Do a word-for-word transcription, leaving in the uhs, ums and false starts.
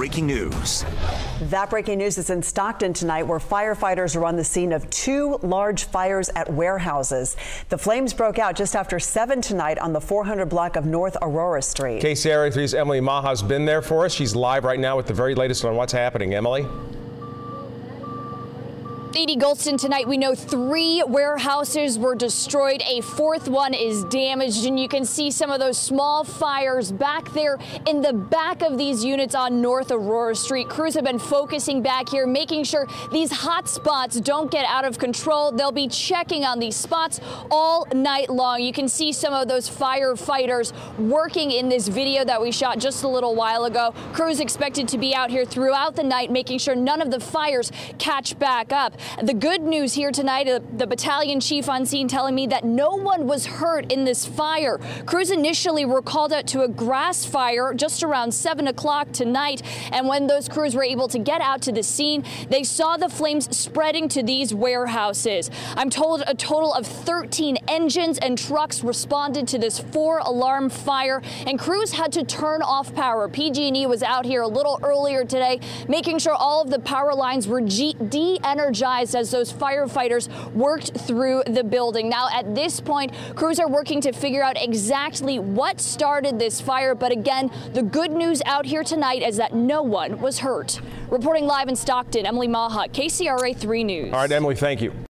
breaking news. That breaking news is in Stockton tonight, where firefighters are on the scene of two large fires at warehouses. The flames broke out just after seven tonight on the four hundred block of North Aurora Street. K C R A three's Emily Maha's been there for us. She's live right now with the very latest on what's happening. Emily? Edie Goldston, tonight we know three warehouses were destroyed. A fourth one is damaged, and you can see some of those small fires back there in the back of these units on North Aurora Street. Crews have been focusing back here, making sure these hot spots don't get out of control. They'll be checking on these spots all night long. You can see some of those firefighters working in this video that we shot just a little while ago. Crews expected to be out here throughout the night, making sure none of the fires catch back up. The good news here tonight, the battalion chief on scene telling me that no one was hurt in this fire. Crews initially were called out to a grass fire just around seven o'clock tonight, and when those crews were able to get out to the scene, they saw the flames spreading to these warehouses. I'm told a total of thirteen engines and trucks responded to this four-alarm fire, and crews had to turn off power. P G and E was out here a little earlier today, making sure all of the power lines were de-energized as those firefighters worked through the building. Now, at this point, crews are working to figure out exactly what started this fire. But again, the good news out here tonight is that no one was hurt. Reporting live in Stockton, Emily Maha, K C R A three News. All right, Emily, thank you.